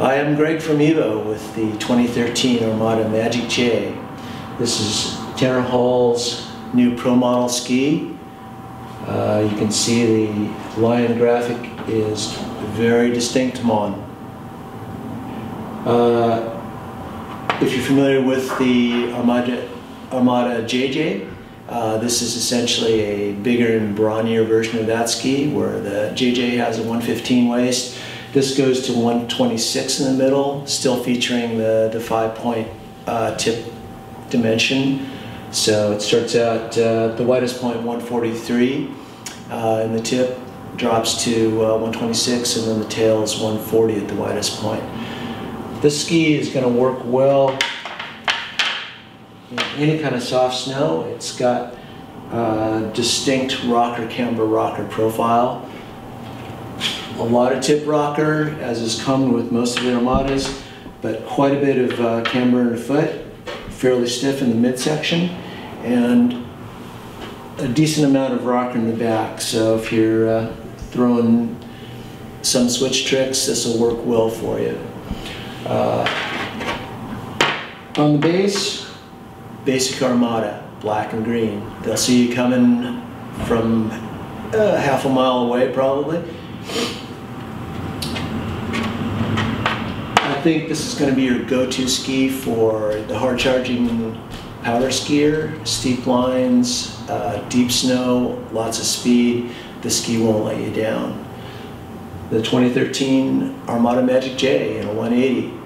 I am Greg from evo with the 2013 Armada Magic J. This is Tanner Hall's new pro model ski. You can see the lion graphic is very distinct mon. If you're familiar with the Armada JJ, this is essentially a bigger and brawnier version of that ski, where the JJ has a 115 waist. This goes to 126 in the middle, still featuring the 5-point tip dimension. So it starts out the widest point 143 in the tip, drops to 126, and then the tail is 140 at the widest point. This ski is going to work well in any kind of soft snow. It's got distinct rocker camber rocker profile. A lot of tip rocker, as is common with most of the Armadas, but quite a bit of camber in the foot, fairly stiff in the midsection, and a decent amount of rocker in the back. So if you're throwing some switch tricks, this will work well for you. On the base, basic Armada, black and green. They'll see you coming from half a mile away, probably. I think this is going to be your go-to ski for the hard-charging powder skier. Steep lines, deep snow, lots of speed. The ski won't let you down. The 2013 Armada Magic J in a 180.